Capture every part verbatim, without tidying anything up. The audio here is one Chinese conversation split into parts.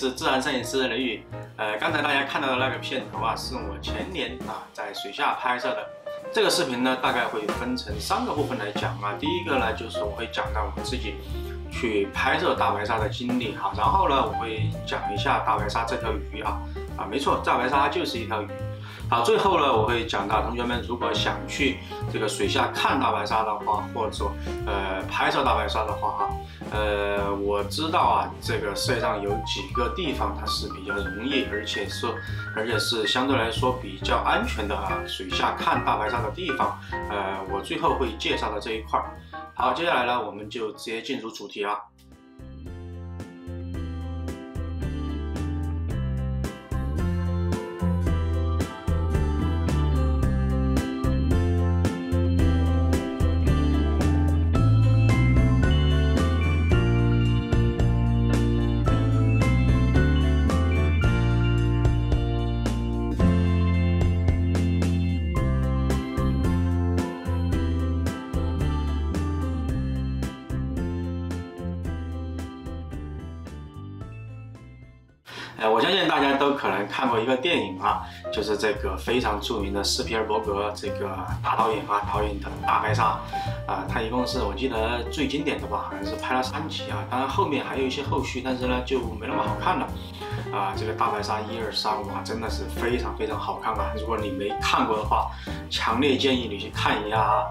是自然摄影师的雷雨。呃，刚才大家看到的那个片头啊，是我前年啊在水下拍摄的。这个视频呢，大概会分成三个部分来讲啊。第一个呢，就是我会讲到我们自己去拍摄大白鲨的经历哈、啊。然后呢，我会讲一下大白鲨这条鱼啊啊，没错，大白鲨就是一条鱼。 好，最后呢，我会讲到同学们如果想去这个水下看大白鲨的话，或者呃拍摄大白鲨的话，哈，呃，我知道啊，这个世界上有几个地方它是比较容易，而且是而且是相对来说比较安全的啊，水下看大白鲨的地方，呃，我最后会介绍到这一块。好，接下来呢，我们就直接进入主题啊。 哎，我相信大家都可能看过一个电影啊，就是这个非常著名的斯皮尔伯格这个大导演啊导演的《大白鲨》啊，他一共是我记得最经典的吧，好像是拍了三集啊，当然后面还有一些后续，但是呢就没那么好看了啊。这个《大白鲨》一二三哇，真的是非常非常好看啊！如果你没看过的话，强烈建议你去看一下啊。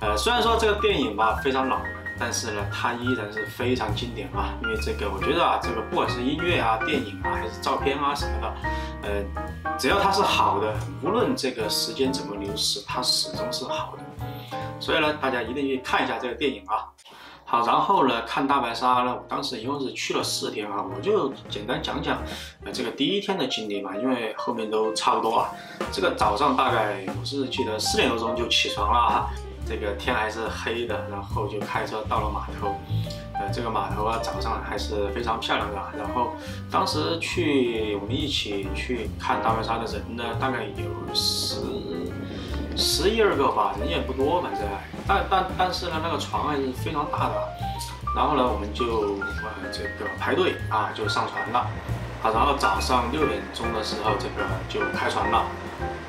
呃，虽然说这个电影吧非常老。 但是呢，它依然是非常经典啊！因为这个，我觉得啊，这个不管是音乐啊、电影啊，还是照片啊什么的，呃，只要它是好的，无论这个时间怎么流逝，它始终是好的。所以呢，大家一定去看一下这个电影啊。好，然后呢，看大白鲨呢，我当时一共是去了四天啊，我就简单讲讲呃这个第一天的经历嘛，因为后面都差不多啊。这个早上大概我是记得四点多钟就起床了啊。 这个天还是黑的，然后就开车到了码头。呃，这个码头啊，早上还是非常漂亮的。然后当时去我们一起去看大白鲨的人呢，大概有十十一二个吧，人也不多，反正。但但但是呢，那个船还是非常大的。然后呢，我们就呃这个排队啊，就上船了。啊，然后早上六点钟的时候，这个就开船了。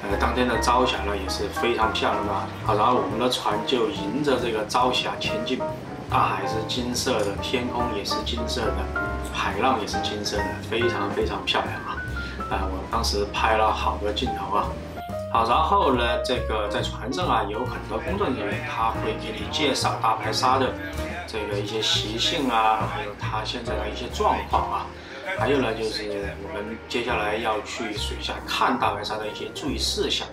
呃，当天的朝霞呢也是非常漂亮的啊，然后我们的船就迎着这个朝霞前进，大海是金色的，天空也是金色的，海浪也是金色的，非常非常漂亮啊！啊、呃，我当时拍了好多镜头啊。好，然后呢，这个在船上啊有很多工作人员，他会给你介绍大白鲨的这个一些习性啊，还有它现在的一些状况啊。 还有呢，就是我们接下来要去水下看大白鲨的一些注意事项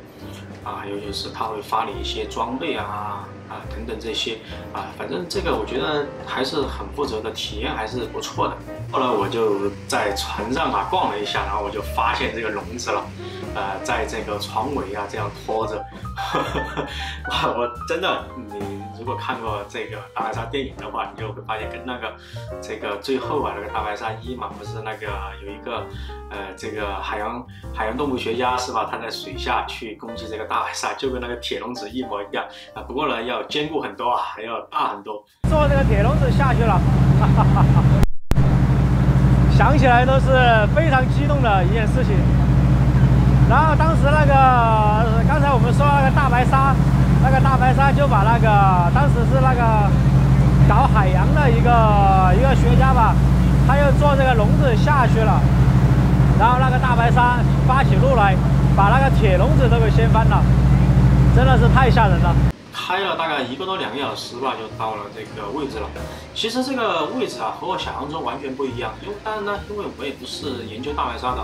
啊，还有就是他会发你一些装备啊啊等等这些啊，反正这个我觉得还是很负责的，体验还是不错的。后来我就在船上啊逛了一下，然后我就发现这个笼子了，呃，在这个船尾啊这样拖着，呵呵哇，我真的你。 如果看过这个大白鲨电影的话，你就会发现跟那个这个最后啊那个大白鲨一嘛，不是那个有一个呃这个海洋海洋动物学家是吧？他在水下去攻击这个大白鲨，就跟那个铁笼子一模一样啊。不过呢，要坚固很多啊，还要大很多。坐这个铁笼子下去了，哈哈哈哈，想起来都是非常激动的一件事情。然后当时那个刚才我们说那个大白鲨。 那个大白鲨就把那个当时是那个搞海洋的一个一个学家吧，他又坐这个笼子下去了，然后那个大白鲨发起怒来，把那个铁笼子都给掀翻了，真的是太吓人了。开了大概一个多两个小时吧，就到了这个位置了。其实这个位置啊，和我想象中完全不一样，因为当然呢，因为我也不是研究大白鲨的。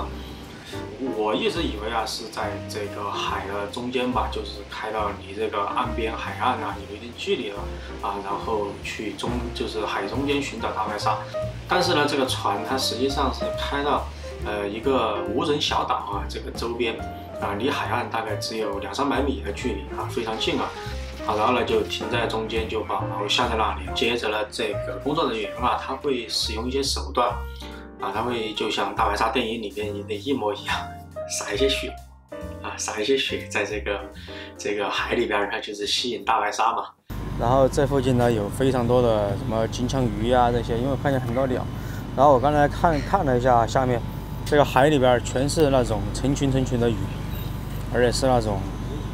我一直以为啊是在这个海的中间吧，就是开到离这个岸边海岸啊有一定距离了啊，然后去中就是海中间寻找大白鲨。但是呢，这个船它实际上是开到呃一个无人小岛啊这个周边啊，离海岸大概只有两三百米的距离啊，非常近啊。 好，然后呢就停在中间，就把锚下在那里。接着呢，这个工作人员啊，他会使用一些手段。 啊，它会就像大白鲨电影里面的一模一样，撒一些血，啊，撒一些血在这个这个海里边，它就是吸引大白鲨嘛。然后这附近呢有非常多的什么金枪鱼啊这些，因为我看见很多鸟，然后我刚才看看了一下下面，这个海里边全是那种成群成群的鱼，而且是那种，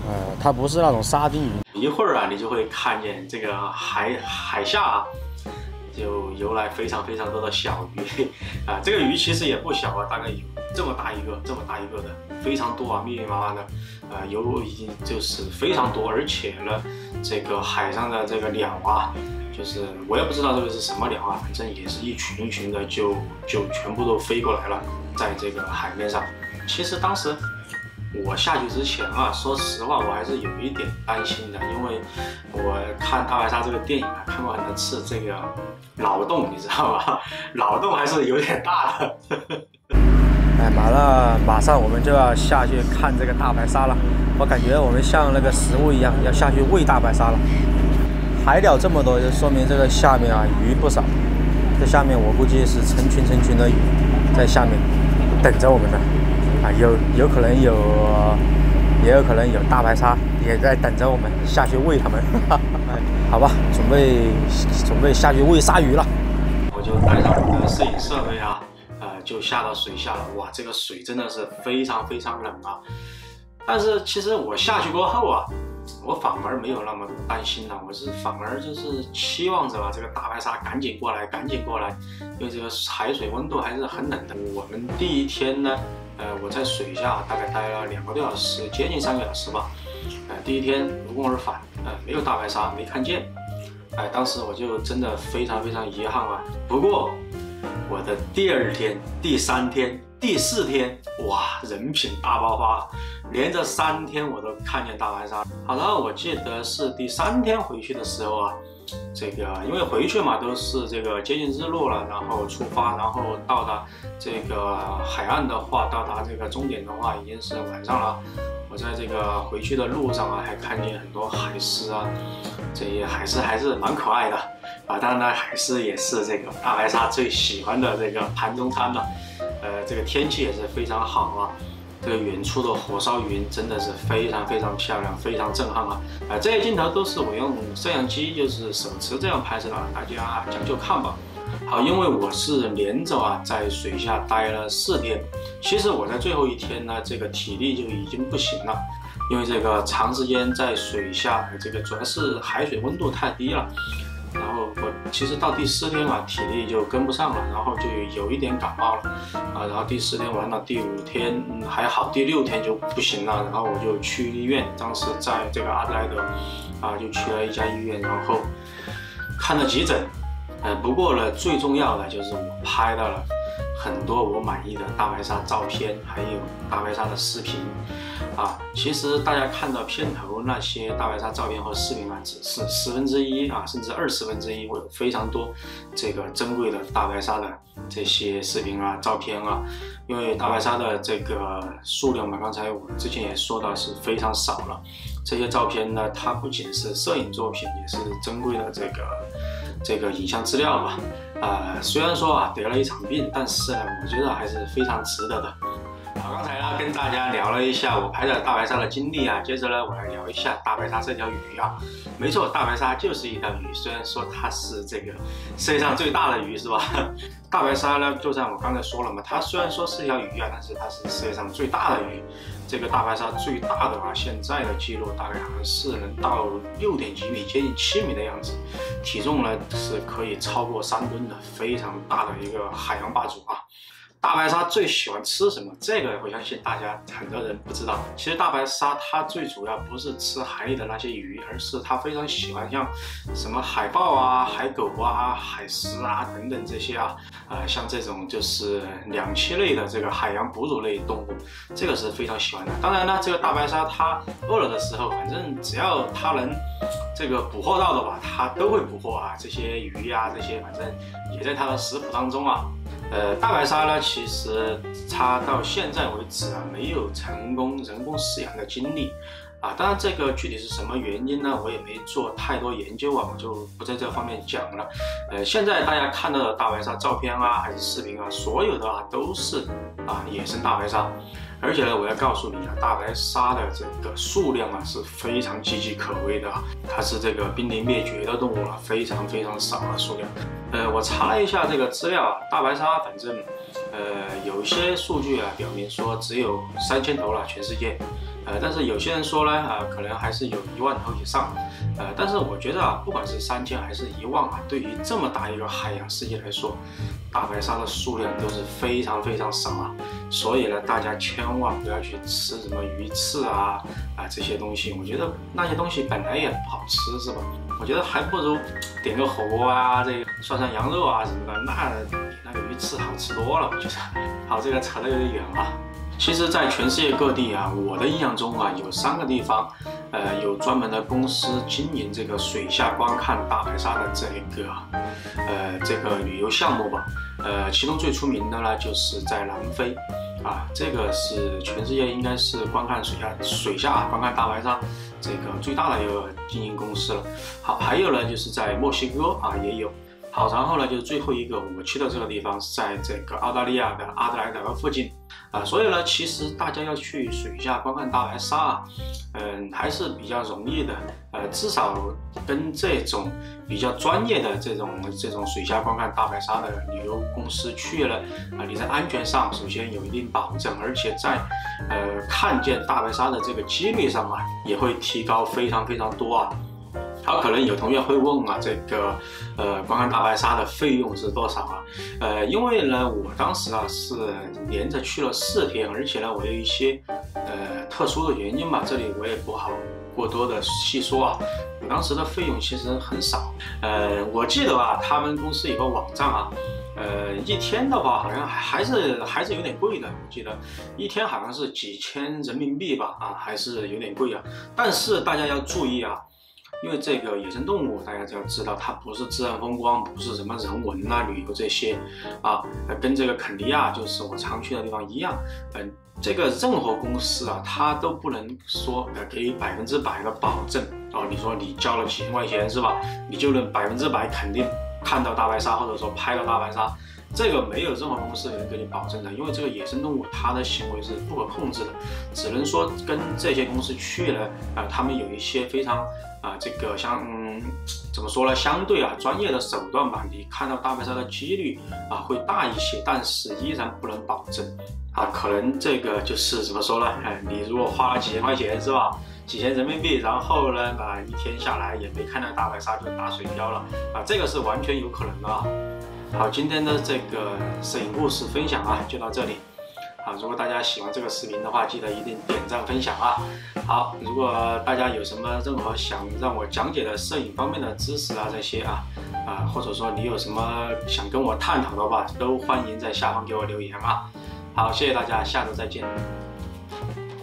呃，它不是那种沙丁鱼。一会儿啊，你就会看见这个海海下啊，就游来非常非常多的小鱼啊，这个鱼其实也不小啊，大概有这么大一个，这么大一个的，非常多啊，密密麻麻的，啊，游已经就是非常多，而且呢，这个海上的这个鸟啊，就是我也不知道这个是什么鸟啊，反正也是一群一群的就，就就全部都飞过来了，在这个海面上。其实当时我下去之前啊，说实话，我还是有一点担心的，因为我看《大白鲨》这个电影啊，看过很多次，这个脑洞你知道吧？脑洞还是有点大的。呵呵哎，马上马上我们就要下去看这个大白鲨了，我感觉我们像那个食物一样，要下去喂大白鲨了。海鸟这么多，就说明这个下面啊鱼不少，这下面我估计是成群成群的鱼在下面等着我们呢。啊，有有可能有，也有可能有大白鲨，也在等着我们下去喂它们。呵呵好吧，准备准备下去喂鲨鱼了。我就带上我的摄影设备啊，呃，就下到水下了。哇，这个水真的是非常非常冷啊！但是其实我下去过后啊，我反而没有那么担心了，我是反而就是期望着吧，这个大白鲨赶紧过来，赶紧过来，因为这个海水温度还是很冷的。我们第一天呢。呃，我在水下大概待了两个多小时，接近三个小时吧。呃，第一天无功而返，呃，没有大白鲨，没看见。哎、呃，当时我就真的非常非常遗憾啊。不过，我的第二天、第三天、第四天，哇，人品大爆发，连着三天我都看见大白鲨。好了，我记得是第三天回去的时候啊，这个因为回去嘛都是这个接近日落了，然后出发，然后到达这个海岸的话，到达这个终点的话已经是晚上了。我在这个回去的路上啊，还看见很多海狮啊，这些海狮还是蛮可爱的啊。当然呢，海狮也是这个大白鲨最喜欢的这个盘中餐了。呃，这个天气也是非常好啊。这个远处的火烧云真的是非常非常漂亮，非常震撼啊！啊、呃，这些镜头都是我用摄像机就是手持这样拍摄的，大家、啊、讲究看吧。好，因为我是连着啊在水下待了四天，其实我在最后一天呢，这个体力就已经不行了，因为这个长时间在水下，这个主要是海水温度太低了。然后我其实到第四天嘛，体力就跟不上了，然后就有一点感冒了，啊，然后第四天完了，第五天、嗯、还好，第六天就不行了，然后我就去医院，当时在这个阿德莱德，啊，就去了一家医院，然后看了急诊，呃，不过呢，最重要的就是我拍到了很多我满意的大白鲨照片，还有大白鲨的视频，啊，其实大家看到片头那些大白鲨照片和视频啊，只是十分之一啊，甚至二十分之一，我有非常多这个珍贵的大白鲨的这些视频啊、照片啊，因为大白鲨的这个数量嘛，刚才我之前也说到是非常少了，这些照片呢，它不仅是摄影作品，也是珍贵的这个这个影像资料吧。呃，虽然说啊得了一场病，但是呢，我觉得还是非常值得的。好，刚才呢跟大家聊了一下我拍的大白鲨的经历啊，接着呢我来聊一下大白鲨这条鱼啊。没错，大白鲨就是一条鱼，虽然说它是这个世界上最大的鱼是吧？大白鲨呢，就像我刚才说了嘛，它虽然说是一条鱼啊，但是它是世界上最大的鱼。这个大白鲨最大的啊，现在的记录大概好像是能到六点几米，接近七米的样子，体重呢是可以超过三吨的，非常大的一个海洋霸主啊。大白鲨最喜欢吃什么？这个我相信大家很多人不知道。其实大白鲨它最主要不是吃海里的那些鱼，而是它非常喜欢像什么海豹啊、海狗啊、海狮啊等等这些啊，呃，像这种就是两栖类的这个海洋哺乳类动物，这个是非常喜欢的。当然呢，这个大白鲨它饿了的时候，反正只要它能这个捕获到的吧，它都会捕获啊，这些鱼啊，这些反正也在它的食谱当中啊。呃，大白鲨呢，其实它到现在为止啊，没有成功人工饲养的经历啊。当然，这个具体是什么原因呢？我也没做太多研究啊，我就不在这方面讲了。呃，现在大家看到的大白鲨照片啊，还是视频啊，所有的啊都是啊野生大白鲨。而且呢，我要告诉你啊，大白鲨的这个数量啊是非常岌岌可危的啊，它是这个濒临灭绝的动物了，非常非常少的数量。呃，我查了一下这个资料啊，大白鲨反正呃有些数据啊表明说只有三千头了，全世界。 呃，但是有些人说呢，啊、呃，可能还是有一万头以上，呃，但是我觉得啊，不管是三千还是一万啊，对于这么大一个海洋世界来说，大白鲨的数量都是非常非常少啊，所以呢，大家千万不要去吃什么鱼翅啊啊这些东西，我觉得那些东西本来也不好吃，是吧？我觉得还不如点个火锅啊，这个涮涮羊肉啊什么的，那比那个鱼翅好吃多了，我觉得。好，这个扯得有点远了。 其实，在全世界各地啊，我的印象中啊，有三个地方，呃，有专门的公司经营这个水下观看大白鲨的这个，呃，这个旅游项目吧。呃，其中最出名的呢，就是在南非，啊，这个是全世界应该是观看水下水下观看大白鲨这个最大的一个经营公司了。好，还有呢，就是在墨西哥啊，也有。 好，然后呢，就是最后一个我去的这个地方是在这个澳大利亚的阿德莱德附近啊、呃，所以呢，其实大家要去水下观看大白鲨啊，嗯、呃，还是比较容易的，呃，至少跟这种比较专业的这种这种水下观看大白鲨的旅游公司去了啊、呃，你在安全上首先有一定保证，而且在呃看见大白鲨的这个几率上啊，也会提高非常非常多啊。 好，可能有同学会问啊，这个，呃，观看大白鲨的费用是多少啊？呃，因为呢，我当时啊是连着去了四天，而且呢，我有一些呃特殊的原因吧，这里我也不好过多的细说啊。我当时的费用其实很少，呃，我记得啊，他们公司有个网站啊。 呃，一天的话好像还是还是有点贵的，我记得一天好像是几千人民币吧，啊，还是有点贵啊。但是大家要注意啊，因为这个野生动物大家就要知道，它不是自然风光，不是什么人文啊、旅游这些啊，跟这个肯尼亚就是我常去的地方一样，嗯、呃。 这个任何公司啊，它都不能说呃给予百分之百的保证哦。你说你交了几千块钱是吧？你就能百分之百肯定看到大白鲨，或者说拍到大白鲨，这个没有任何公司能给你保证的，因为这个野生动物它的行为是不可控制的，只能说跟这些公司去了啊、呃，他们有一些非常啊、呃、这个像。嗯 怎么说呢？相对啊，专业的手段吧，你看到大白鲨的几率啊会大一些，但是依然不能保证啊。可能这个就是怎么说呢？哎，你如果花了几千块钱是吧？几千人民币，然后呢啊一天下来也没看到大白鲨就打水漂了啊，这个是完全有可能的啊。好，今天的这个摄影故事分享啊就到这里。 啊，如果大家喜欢这个视频的话，记得一定点赞分享啊！好，如果大家有什么任何想让我讲解的摄影方面的知识啊，这些啊，啊，或者说你有什么想跟我探讨的话，都欢迎在下方给我留言啊！好，谢谢大家，下周再见。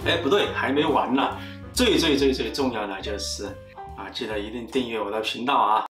哎，不对，还没完呢，最最最最重要的就是啊，记得一定订阅我的频道啊！